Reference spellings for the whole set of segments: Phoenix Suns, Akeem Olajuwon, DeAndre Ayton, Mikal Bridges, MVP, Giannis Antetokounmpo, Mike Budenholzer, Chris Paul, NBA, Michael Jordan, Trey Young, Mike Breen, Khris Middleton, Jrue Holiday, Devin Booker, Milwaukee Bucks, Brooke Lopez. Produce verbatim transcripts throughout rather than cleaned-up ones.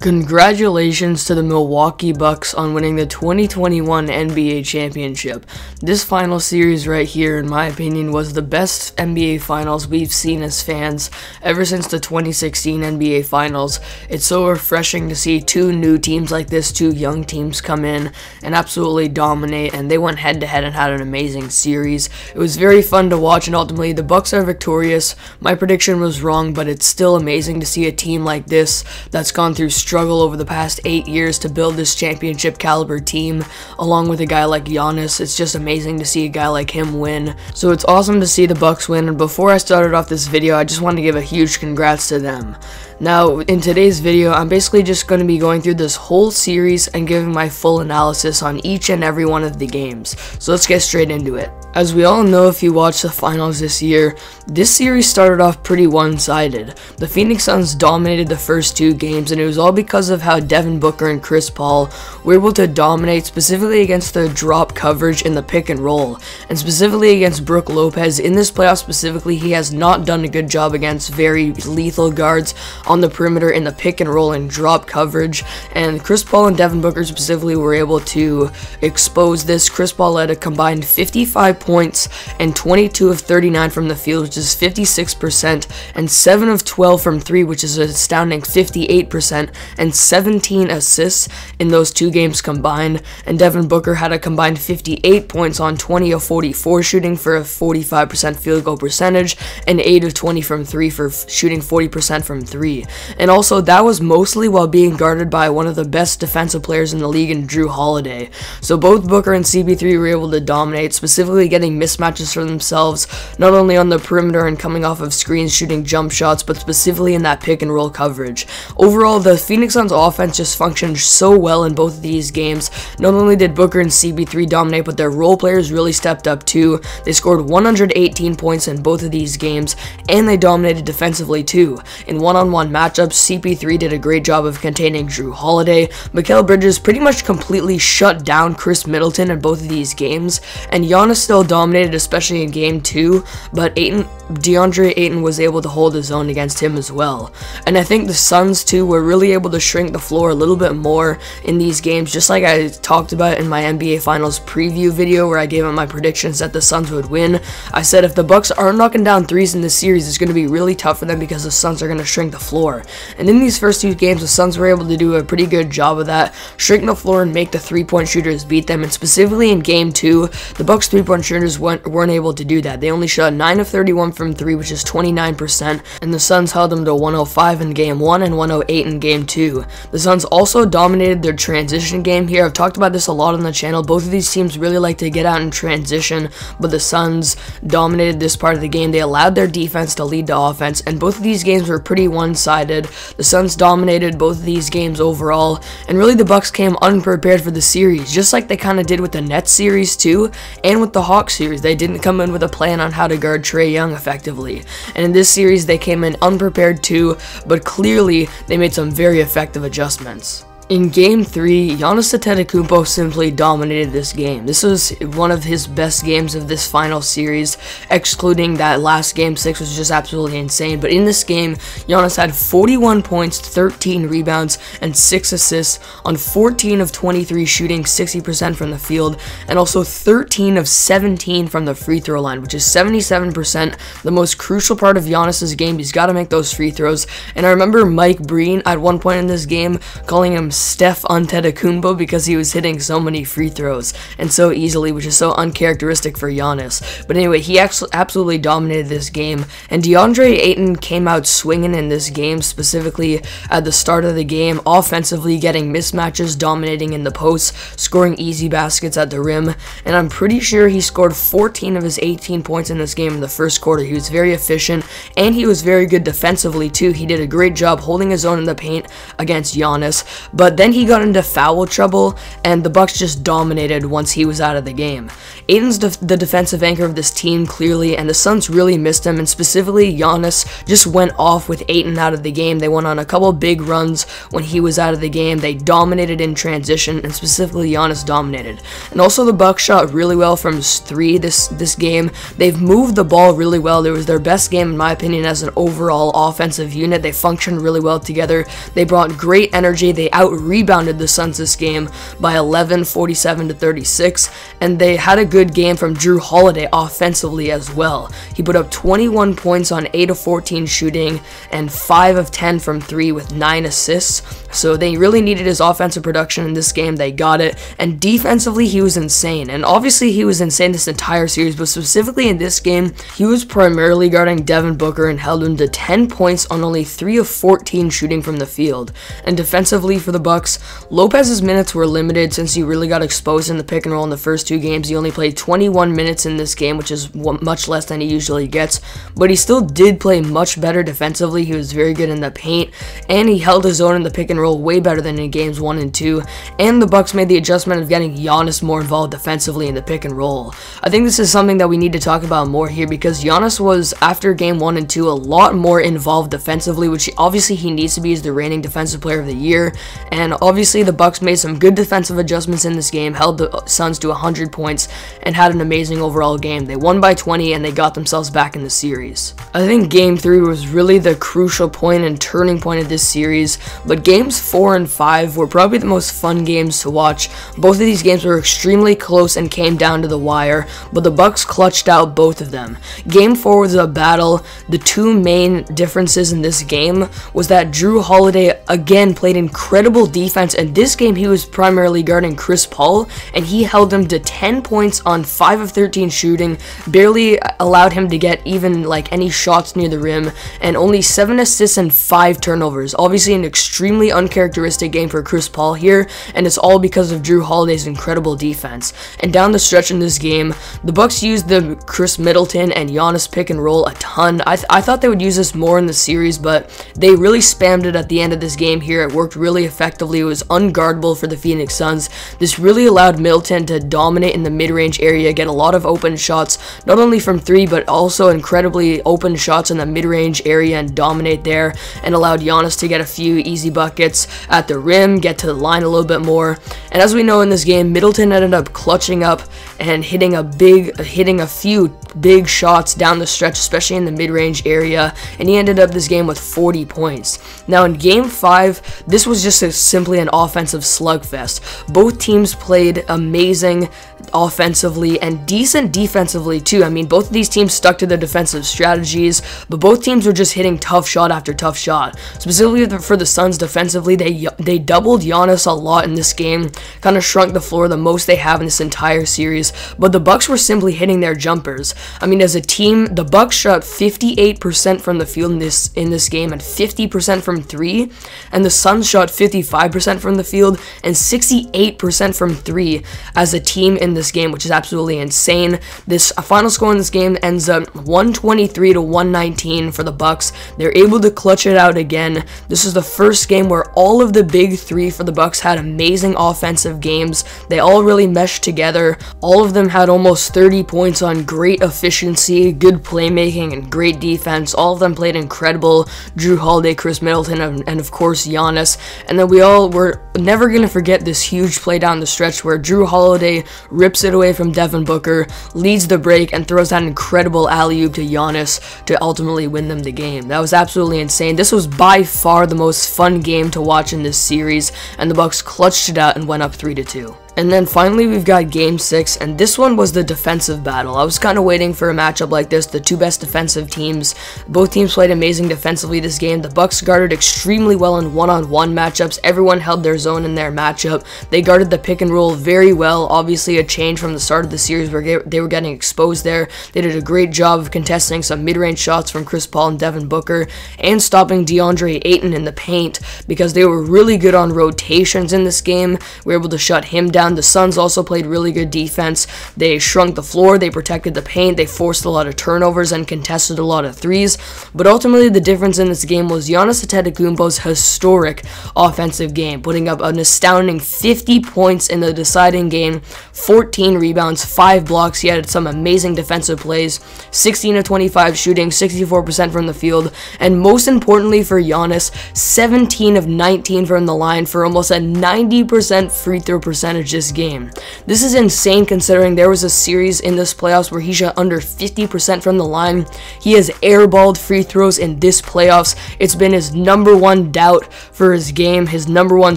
Congratulations to the Milwaukee Bucks on winning the twenty twenty-one N B A Championship. This final series right here, in my opinion, was the best N B A Finals we've seen as fans ever since the twenty sixteen N B A Finals. It's so refreshing to see two new teams like this, two young teams come in and absolutely dominate, and they went head-to-head and had an amazing series. It was very fun to watch, and ultimately, the Bucks are victorious. My prediction was wrong, but it's still amazing to see a team like this that's gone through struggle over the past eight years to build this championship caliber team along with a guy like Giannis. It's just amazing to see a guy like him win, so it's awesome to see the Bucks win. And before I started off this video, I just want to give a huge congrats to them. Now, in today's video, I'm basically just going to be going through this whole series and giving my full analysis on each and every one of the games, so let's get straight into it. As we all know, if you watch the finals this year, this series started off pretty one-sided. The Phoenix Suns dominated the first two games, and it was all because of how Devin Booker and Chris Paul were able to dominate, specifically against their drop coverage in the pick and roll, and specifically against Brooke Lopez. In this playoff specifically, he has not done a good job against very lethal guards on the perimeter in the pick and roll and drop coverage, and Chris Paul and Devin Booker specifically were able to expose this. Chris Paul had a combined fifty-five points and twenty-two of thirty-nine from the field, which is fifty-six percent, and seven of twelve from three, which is an astounding fifty-eight percent, and seventeen assists in those two games combined. And Devin Booker had a combined fifty-eight points on twenty of forty-four shooting for a forty-five percent field goal percentage, and eight of twenty from three for shooting forty percent from three. And also, that was mostly while being guarded by one of the best defensive players in the league in Jrue Holiday. So both Booker and C B three were able to dominate, specifically getting mismatches for themselves, not only on the perimeter and coming off of screens shooting jump shots, but specifically in that pick and roll coverage. Overall, the Phoenix Suns offense just functioned so well in both of these games. Not only did Booker and C B three dominate, but their role players really stepped up too. They scored one hundred eighteen points in both of these games, and they dominated defensively too. In one-on-one matchups, C B three did a great job of containing Jrue Holiday. Mikal Bridges pretty much completely shut down Khris Middleton in both of these games, and Giannis still dominated, especially in game two, but Ayton, DeAndre Ayton was able to hold his own against him as well. And I think the Suns too were really able to shrink the floor a little bit more in these games, just like I talked about in my N B A Finals preview video where I gave out my predictions that the Suns would win. I said if the Bucks aren't knocking down threes in this series, it's going to be really tough for them because the Suns are going to shrink the floor. And in these first two games, the Suns were able to do a pretty good job of that, shrink the floor and make the three-point shooters beat them. And specifically in game two, the Bucks three-point shooters weren't able to do that. They only shot nine of thirty-one from three, which is twenty-nine percent, and the Suns held them to one oh five in game one and one oh eight in game two. The Suns also dominated their transition game here. I've talked about this a lot on the channel. Both of these teams really like to get out in transition, but the Suns dominated this part of the game. They allowed their defense to lead to offense, and both of these games were pretty one-sided. The Suns dominated both of these games overall, and really the Bucks came unprepared for the series, just like they kind of did with the Nets series too, and with the Hawks series. They didn't come in with a plan on how to guard Trey Young effectively, and in this series they came in unprepared too, but clearly they made some very effective adjustments. In game three, Giannis Antetokounmpo simply dominated this game. This was one of his best games of this final series, excluding that last game six was just absolutely insane. But in this game, Giannis had forty-one points, thirteen rebounds, and six assists on fourteen of twenty-three shooting, sixty percent from the field, and also thirteen of seventeen from the free throw line, which is seventy-seven percent, the most crucial part of Giannis's game. He's got to make those free throws. And I remember Mike Breen at one point in this game calling him Steph Antetokounmpo because he was hitting so many free throws and so easily, which is so uncharacteristic for Giannis. But anyway, he absolutely dominated this game, and DeAndre Ayton came out swinging in this game, specifically at the start of the game, offensively getting mismatches, dominating in the post, scoring easy baskets at the rim, and I'm pretty sure he scored fourteen of his eighteen points in this game in the first quarter. He was very efficient, and he was very good defensively too. He did a great job holding his own in the paint against Giannis, but but then he got into foul trouble, and the Bucks just dominated once he was out of the game. Ayton's def the defensive anchor of this team, clearly, and the Suns really missed him, and specifically Giannis just went off with Ayton out of the game. They went on a couple big runs when he was out of the game. They dominated in transition, and specifically Giannis dominated. And also the Bucks shot really well from three this, this game. They've moved the ball really well. It was their best game, in my opinion, as an overall offensive unit. They functioned really well together. They brought great energy. They out-rebounded the Suns this game by eleven, forty-seven to thirty-six, and they had a good game from Jrue Holiday offensively as well. He put up twenty-one points on eight of fourteen shooting and five of ten from three with nine assists. So they really needed his offensive production in this game. They got it. And defensively, he was insane. And obviously, he was insane this entire series, but specifically in this game, he was primarily guarding Devin Booker and held him to ten points on only three of fourteen shooting from the field. And defensively for the Bucks, Lopez's minutes were limited since he really got exposed in the pick and roll in the first two games. He only played twenty-one minutes in this game, which is much less than he usually gets, but he still did play much better defensively. He was very good in the paint, and he held his own in the pick and roll way better than in games one and two, and the Bucks made the adjustment of getting Giannis more involved defensively in the pick and roll. I think this is something that we need to talk about more here, because Giannis was, after game one and two, a lot more involved defensively, which obviously he needs to be as the reigning defensive player of the year. And obviously the Bucks made some good defensive adjustments in this game, held the Suns to one hundred points, and had an amazing overall game. They won by twenty, and they got themselves back in the series. I think game three was really the crucial point and turning point of this series, but games four and five were probably the most fun games to watch. Both of these games were extremely close and came down to the wire, but the Bucks clutched out both of them. Game four was a battle. The two main differences in this game was that Jrue Holiday again played incredible defense, and this game he was primarily guarding Chris Paul, and he held him to ten points on five of thirteen shooting, barely allowed him to get even like any shots near the rim, and only seven assists and five turnovers. Obviously an extremely uncharacteristic game for Chris Paul here, and it's all because of Jrue Holiday's incredible defense. And down the stretch in this game, the Bucks used the Khris Middleton and Giannis pick and roll a ton. I, th I thought they would use this more in the series, but they really spammed it at the end of this game here. It worked really effectively. It was unguardable for the Phoenix Suns. This really allowed Middleton to dominate in the mid-range area, get a lot of open shots, not only from three, but also incredibly open shots in the mid-range area and dominate there, and allowed Giannis to get a few easy buckets at the rim, get to the line a little bit more. And as we know in this game, Middleton ended up clutching up and hitting a big, hitting a few big shots down the stretch, especially in the mid-range area, and he ended up this game with forty points. Now in game five, this was just a, simply an offensive slugfest. Both teams played amazing offensively and decent defensively too. I mean, both of these teams stuck to their defensive strategies, but both teams were just hitting tough shot after tough shot. Specifically for the Suns defensively, they they doubled Giannis a lot in this game, kind of shrunk the floor the most they have in this entire series, but the Bucks were simply hitting their jumpers. I mean, as a team, the Bucks shot fifty-eight percent from the field in this in this game and fifty percent from three, and the Suns shot fifty-five percent from the field and sixty-eight percent from three as a team in this game, which is absolutely insane. This final score in this game ends up one twenty-three to one nineteen for the Bucks. They're able to clutch it out again. This is the first game where all of the big three for the Bucks had amazing offensive games. They all really meshed together. All of them had almost thirty points on great efficiency, good playmaking, and great defense. All of them played incredible. Jrue Holiday, Khris Middleton, and, and of course Giannis. And then we all were never going to forget this huge play down the stretch where Jrue Holiday rips it away from Devin Booker, leads the break, and throws that incredible alley-oop to Giannis to ultimately win them the game. That was absolutely insane. This was by far the most fun game to watch in this series, and the Bucks clutched it out and went up three to two. And then finally we've got game six, and this one was the defensive battle. I was kind of waiting for a matchup like this. The two best defensive teams, both teams played amazing defensively this game. The Bucks guarded extremely well in one-on-one matchups. Everyone held their zone in their matchup. They guarded the pick and roll very well. Obviously a change from the start of the series where they were getting exposed there. They did a great job of contesting some mid-range shots from Chris Paul and Devin Booker and stopping DeAndre Ayton in the paint because they were really good on rotations in this game. We were able to shut him down rebound. The Suns also played really good defense. They shrunk the floor, they protected the paint, they forced a lot of turnovers and contested a lot of threes, but ultimately the difference in this game was Giannis Antetokounmpo's historic offensive game, putting up an astounding fifty points in the deciding game, fourteen rebounds, five blocks. He had some amazing defensive plays, sixteen of twenty-five shooting, sixty-four percent from the field, and most importantly for Giannis, seventeen of nineteen from the line for almost a ninety percent free throw percentage this game. This is insane considering there was a series in this playoffs where he shot under fifty percent from the line. He has airballed free throws in this playoffs. It's been his number one doubt for his game, his number one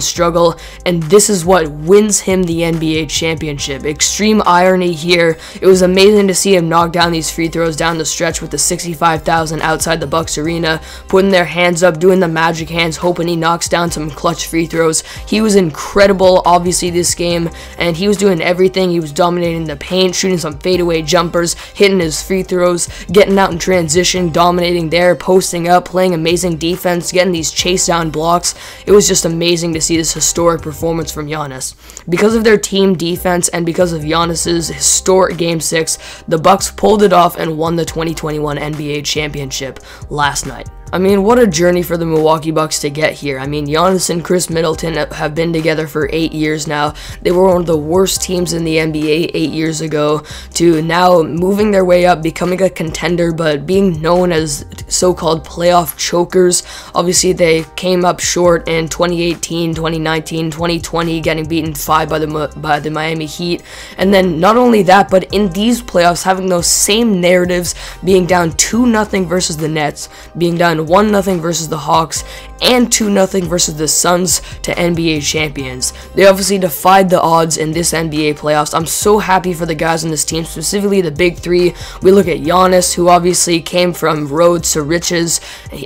struggle, and this is what wins him the N B A championship. Extreme irony here. It was amazing to see him knock down these free throws down the stretch with the sixty-five thousand outside the Bucks arena, putting their hands up, doing the magic hands, hoping he knocks down some clutch free throws. He was incredible, obviously, this game, and he was doing everything. He was dominating the paint, shooting some fadeaway jumpers, hitting his free throws, getting out in transition, dominating there, posting up, playing amazing defense, getting these chase down blocks. It was just amazing to see this historic performance from Giannis. Because of their team defense and because of Giannis's historic Game six, the Bucks pulled it off and won the twenty twenty-one N B A championship last night. I mean, what a journey for the Milwaukee Bucks to get here. I mean, Giannis and Khris Middleton have been together for eight years now. They were one of the worst teams in the N B A eight years ago to now moving their way up, becoming a contender, but being known as so-called playoff chokers. Obviously, they came up short in twenty eighteen, twenty nineteen, twenty twenty, getting beaten five by the, by the Miami Heat. And then not only that, but in these playoffs, having those same narratives, being down two nothing versus the Nets, being down one nothing versus the Hawks, and two nothing versus the Suns to N B A champions. They obviously defied the odds in this N B A playoffs. I'm so happy for the guys on this team, specifically the big three. We look at Giannis, who obviously came from roads to riches.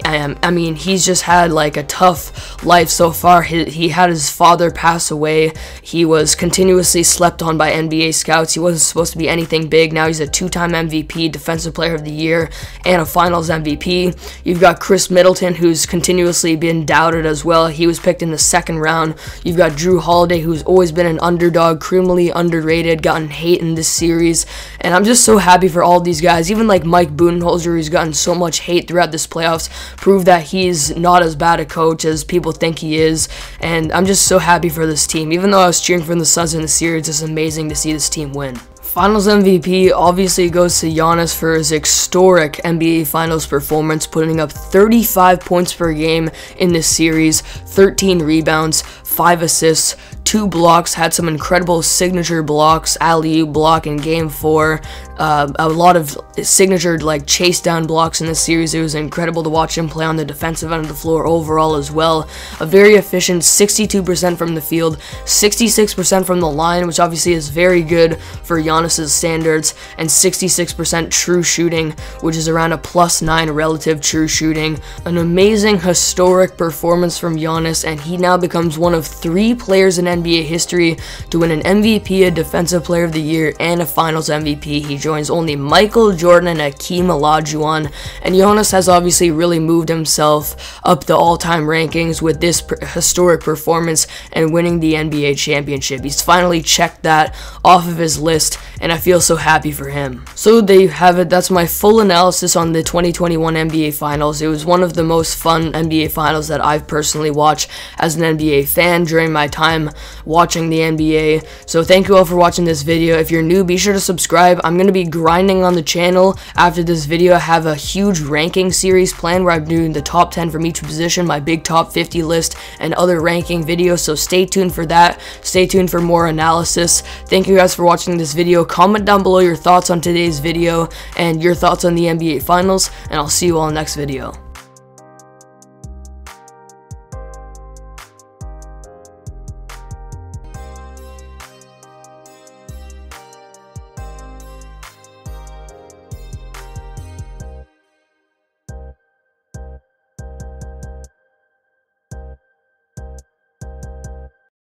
I mean, he's just had like a tough life so far. He, he had his father pass away. He was continuously slept on by N B A scouts. He wasn't supposed to be anything big. Now he's a two-time M V P, Defensive Player of the Year, and a Finals M V P. You've got Khris Middleton, who's continuously been doubted as well. He was picked in the second round. You've got Jrue Holiday, who's always been an underdog, criminally underrated, gotten hate in this series, and I'm just so happy for all these guys. Even like Mike Budenholzer, who's gotten so much hate throughout this playoffs, proved that he's not as bad a coach as people think he is, and I'm just so happy for this team. Even though I was cheering for the Suns in the series, it's amazing to see this team win. Finals M V P obviously goes to Giannis for his historic N B A Finals performance, putting up thirty-five points per game in this series, thirteen rebounds, five assists, two blocks, had some incredible signature blocks, alley-oop block in game four, uh, a lot of signature like chase down blocks in this series. It was incredible to watch him play on the defensive end of the floor overall as well. A very efficient sixty-two percent from the field, sixty-six percent from the line, which obviously is very good for Giannis's standards, and sixty-six percent true shooting, which is around a plus nine relative true shooting. An amazing historic performance from Giannis, and he now becomes one of three players in N B A N B A history to win an M V P, a Defensive Player of the Year, and a Finals M V P. He joins only Michael Jordan and Akeem Olajuwon, and Giannis has obviously really moved himself up the all-time rankings with this historic performance and winning the N B A championship. He's finally checked that off of his list, and I feel so happy for him. So there you have it. That's my full analysis on the twenty twenty-one N B A Finals. It was one of the most fun N B A Finals that I've personally watched as an N B A fan during my time watching the N B A. So thank you all for watching this video. If you're new, be sure to subscribe. I'm going to be grinding on the channel after this video. I have a huge ranking series planned where I'm doing the top ten from each position, my big top fifty list, and other ranking videos. So stay tuned for that. Stay tuned for more analysis. Thank you guys for watching this video. Comment down below your thoughts on today's video and your thoughts on the N B A Finals, and I'll see you all in the next video.